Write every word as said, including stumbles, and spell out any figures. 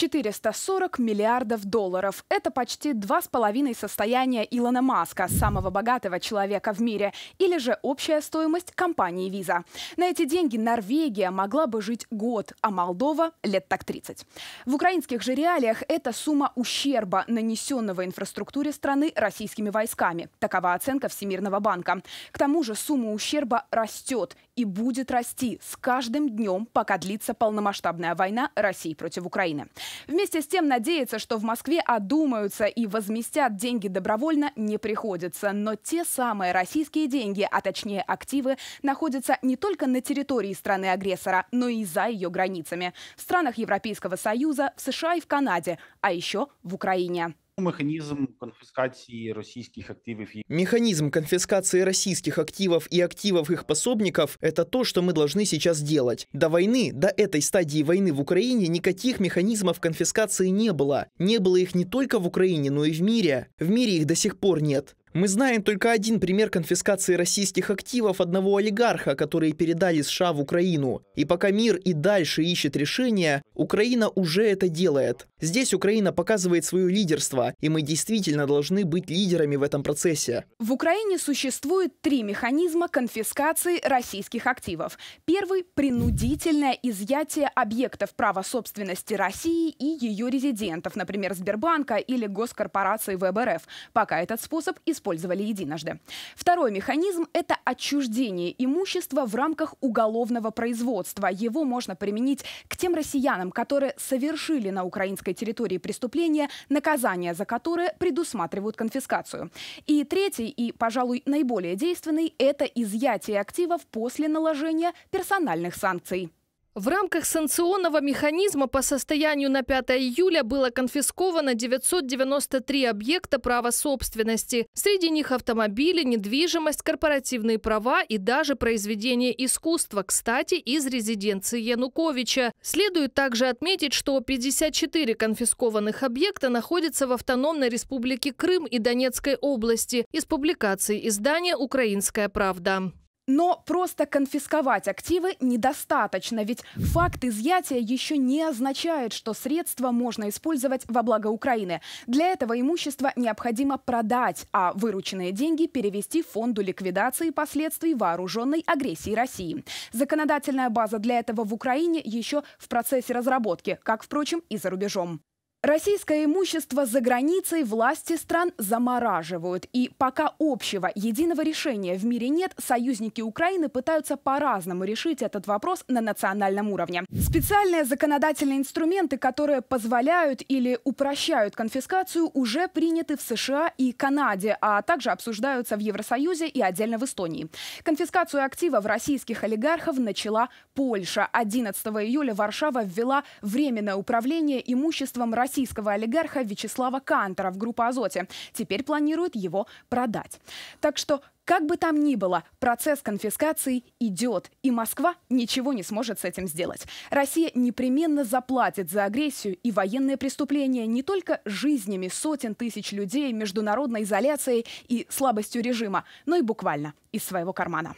четыреста сорок миллиардов долларов. Это почти два с половиной состояния Илона Маска, самого богатого человека в мире, или же общая стоимость компании Visa. На эти деньги Норвегия могла бы жить год, а Молдова лет так тридцать. В украинских же реалиях это сумма ущерба, нанесенного инфраструктуре страны российскими войсками. Такова оценка Всемирного банка. К тому же сумма ущерба растет и будет расти с каждым днем, пока длится полномасштабная война России против Украины. Вместе с тем надеяться, что в Москве одумаются и возместят деньги добровольно, не приходится. Но те самые российские деньги, а точнее активы, находятся не только на территории страны-агрессора, но и за ее границами. В странах Европейского Союза, в США и в Канаде, а еще в Украине. Механизм конфискации российских активов. Механизм конфискации российских активов и активов их пособников – это то, что мы должны сейчас делать. До войны, до этой стадии войны в Украине никаких механизмов конфискации не было. Не было их не только в Украине, но и в мире. В мире их до сих пор нет. Мы знаем только один пример конфискации российских активов одного олигарха, которые передали США в Украину. И пока мир и дальше ищет решения, Украина уже это делает. Здесь Украина показывает свое лидерство, и мы действительно должны быть лидерами в этом процессе. В Украине существует три механизма конфискации российских активов. Первый – принудительное изъятие объектов права собственности России и ее резидентов, например, Сбербанка или госкорпорации вэ бэ эр эф, пока этот способ используется. использовали единожды. Второй механизм – это отчуждение имущества в рамках уголовного производства. Его можно применить к тем россиянам, которые совершили на украинской территории преступления, наказание за которое предусматривают конфискацию. И третий, и, пожалуй, наиболее действенный – это изъятие активов после наложения персональных санкций. В рамках санкционного механизма по состоянию на пятое июля было конфисковано девятьсот девяносто три объекта права собственности. Среди них автомобили, недвижимость, корпоративные права и даже произведения искусства, кстати, из резиденции Януковича. Следует также отметить, что пятьдесят четыре конфискованных объекта находятся в Автономной Республике Крым и Донецкой области. Из публикации издания «Украинская правда». Но просто конфисковать активы недостаточно, ведь факт изъятия еще не означает, что средства можно использовать во благо Украины. Для этого имущество необходимо продать, а вырученные деньги перевести в фонду ликвидации последствий вооруженной агрессии России. Законодательная база для этого в Украине еще в процессе разработки, как, впрочем, и за рубежом. Российское имущество за границей власти стран замораживают. И пока общего, единого решения в мире нет, союзники Украины пытаются по-разному решить этот вопрос на национальном уровне. Специальные законодательные инструменты, которые позволяют или упрощают конфискацию, уже приняты в США и Канаде, а также обсуждаются в Евросоюзе и отдельно в Эстонии. Конфискацию активов российских олигархов начала Польша. одиннадцатого июля Варшава ввела временное управление имуществом России. российского олигарха Вячеслава Кантора в группу «Азоте». Теперь планируют его продать. Так что, как бы там ни было, процесс конфискации идет, и Москва ничего не сможет с этим сделать. Россия непременно заплатит за агрессию и военные преступления не только жизнями сотен тысяч людей, международной изоляцией и слабостью режима, но и буквально из своего кармана.